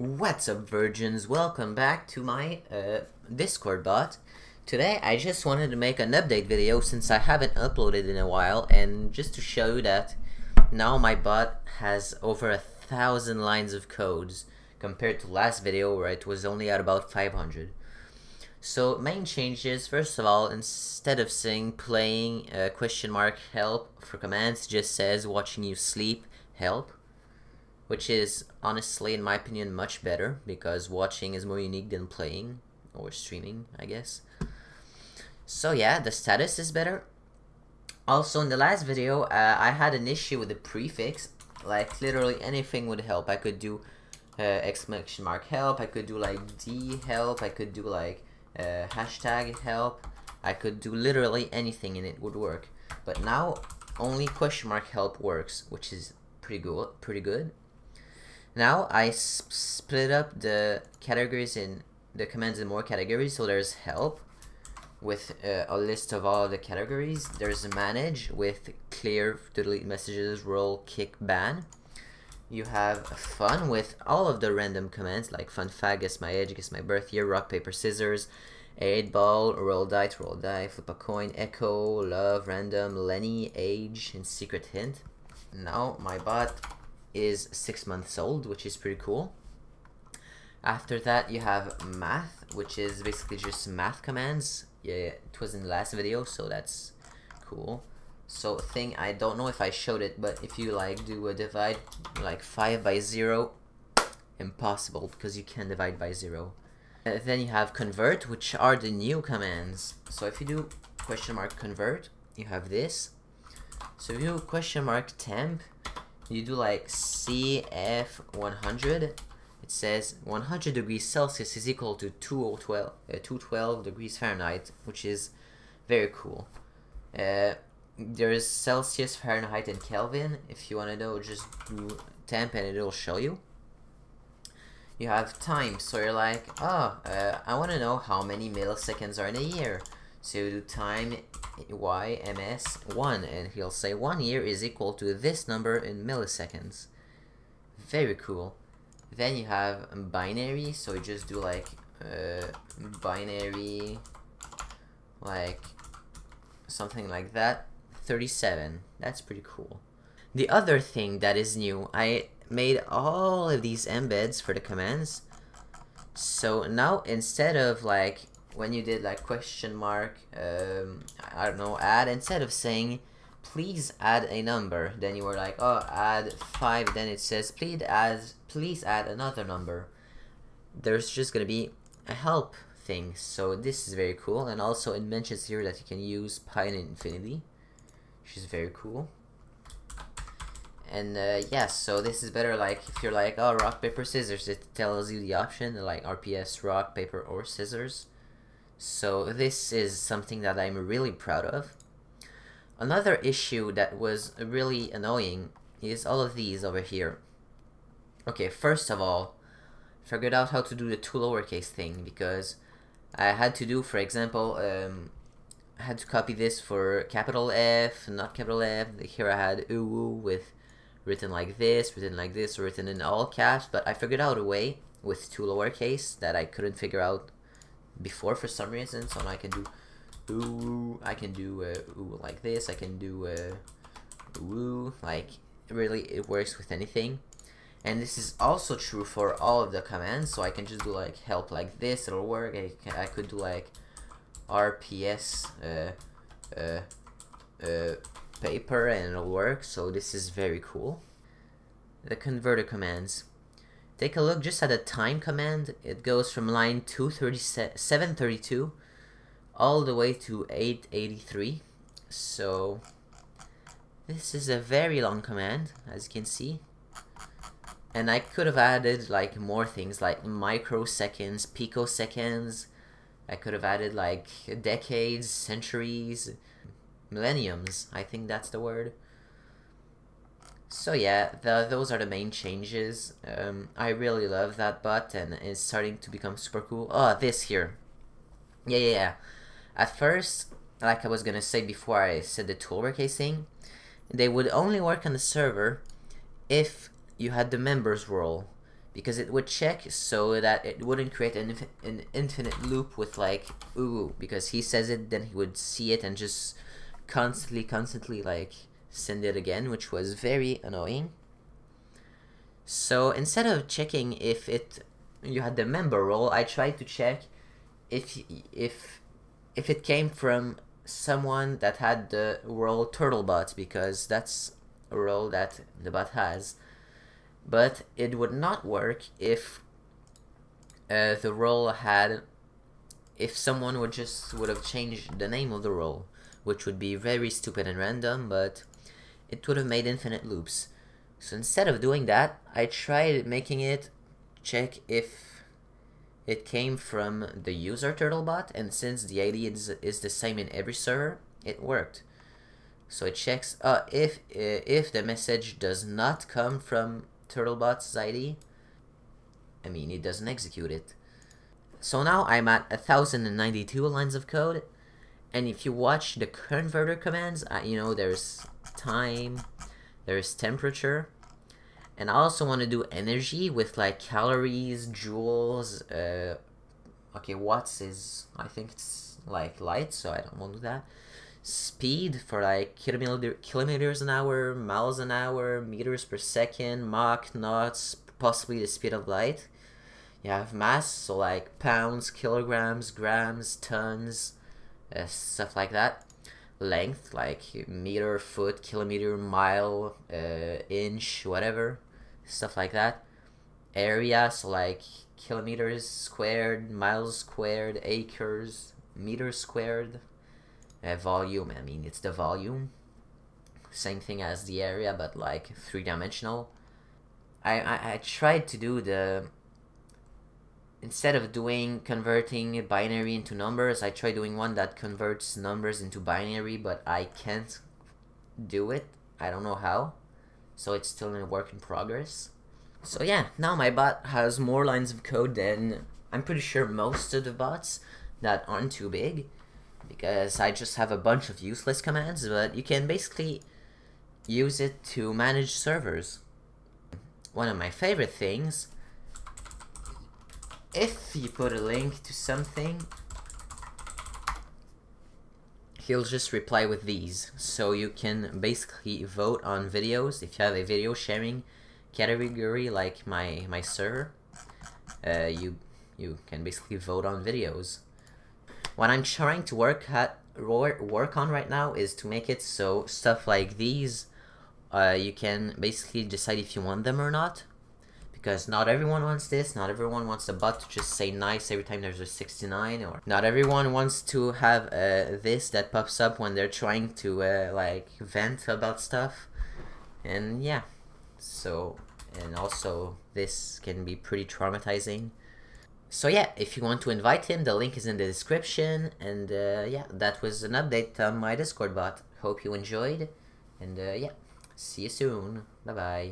What's up, virgins? Welcome back to my Discord bot. Today I just wanted to make an update video since I haven't uploaded in a while, and just to show you that now my bot has over 1,000 lines of codes compared to last video where it was only at about 500. So main changes: first of all, instead of saying playing !help for commands, it just says watching you sleep help. Which is, honestly, in my opinion, much better, because watching is more unique than playing, or streaming, I guess. So yeah, the status is better. Also, in the last video, I had an issue with the prefix. Like, literally anything would help. I could do !help, I could do like D help, I could do like #help. I could do literally anything and it would work. But now, only !help works, which is pretty cool, pretty good. Now I split up the categories in the commands in more categories. So there's help with a list of all the categories. There's manage with clear, delete messages, roll, kick, ban. You have fun with all of the random commands like fun fact, guess my age, guess my birth year, rock paper scissors, 8-ball, roll die, flip a coin, echo, love, random, Lenny, age, and secret hint. Now my bot is 6 months old, which is pretty cool. After that, you have math, which is basically just math commands. Yeah, it was in the last video, so that's cool. So thing, I don't know if I showed it, but if you like do a divide like 5 by 0, impossible, because you can't divide by 0. Then you have convert, which are the new commands. So if you do !convert, you have this. So if you do !temp, you do like CF100, it says 100 degrees Celsius is equal to 212 degrees Fahrenheit, which is very cool. There is Celsius, Fahrenheit, and Kelvin. If you want to know, just do temp and it'll show you. You have time, so you're like, oh, I want to know how many milliseconds are in a year. So you do time YMS1, and he'll say 1 year is equal to this number in milliseconds. Very cool. Then you have binary, so you just do like binary, like something like that, 37. That's pretty cool. The other thing that is new, I made all of these embeds for the commands. So now, instead of like when you did like I don't know, add, instead of saying please add a number, then you were like, oh, add 5, then it says please add another number. There's just gonna be a help thing, so this is very cool. And also it mentions here that you can use Pi and Infinity, which is very cool. And yeah, so this is better. Like if you're like, oh, rock paper scissors, it tells you the option like RPS, rock paper, or scissors. So this is something that I'm really proud of. Another issue that was really annoying is all of these over here. Okay, first of all, figured out how to do the 2 lowercase thing, because I had to do, for example, I had to copy this for capital F, not capital F. Here I had uwu with written like this, written in all caps, but I figured out a way with 2 lowercase that I couldn't figure out before for some reason. So I can do ooh, I can do ooh like this, I can do ooh, like really it works with anything. And this is also true for all of the commands, so I can just do like help like this, it'll work. I could do like RPS paper and it'll work, so this is very cool. The converter commands. Take a look just at the time command. It goes from line 732 all the way to 883. So this is a very long command, as you can see. And I could have added like more things like microseconds, picoseconds. I could have added like decades, centuries, millenniums. I think that's the word. So yeah, those are the main changes. I really love that bot, and it's starting to become super cool. Oh, this here. Yeah. At first, like I was gonna say before I said the 2 lowercase thing, they would only work on the server if you had the members role. because it would check so that it wouldn't create an infinite loop with like ooh, because he says it, then he would see it and just constantly like send it again, which was very annoying. So instead of checking if you had the member role, I tried to check if it came from someone that had the role TurtleBot, because that's a role that the bot has. But it would not work if the role had, if someone would have changed the name of the role, which would be very stupid and random, but it would have made infinite loops. So instead of doing that, I tried making it check if it came from the user TurtleBot, and since the ID is the same in every server, it worked. So it checks if the message does not come from TurtleBot's ID, I mean, it doesn't execute it. So now I'm at 1092 lines of code, and if you watch the converter commands, you know, there's time, there's temperature, and I also want to do energy with like calories, joules, okay, watts is, I think it's like light, so I don't want to do that. Speed for like kilometers an hour, miles anach, meters per second, Mach, knots, possibly the speed of light. You have mass, so like pounds, kilograms, grams, tons, stuff like that. Length, like meter, foot, kilometer, mile, inch, whatever, stuff like that. Area, so like kilometers squared, miles squared, acres, meters squared. Volume, I mean, it's the volume, same thing as the area, but like three-dimensional. I tried to do the, instead of converting binary into numbers, I tried doing one that converts numbers into binary, but I can't do it, I don't know how, so it's still in work in progress. So yeah, now my bot has more lines of code than I'm pretty sure most of the bots that aren't too big, because I just have a bunch of useless commands, but you can basically use it to manage servers. One of my favorite things, if you put a link to something, he'll just reply with these. So you can basically vote on videos, if you have a video sharing category like my server, you can basically vote on videos. What I'm trying to work on right now is to make it so stuff like these, you can basically decide if you want them or not, because not everyone wants this, not everyone wants a bot to just say nice every time there's a 69, or not everyone wants to have this that pops up when they're trying to like vent about stuff, and yeah, so, and also this can be pretty traumatizing. So yeah, if you want to invite him, the link is in the description, and yeah, that was an update on my Discord bot. Hope you enjoyed, and yeah, see you soon. Bye bye.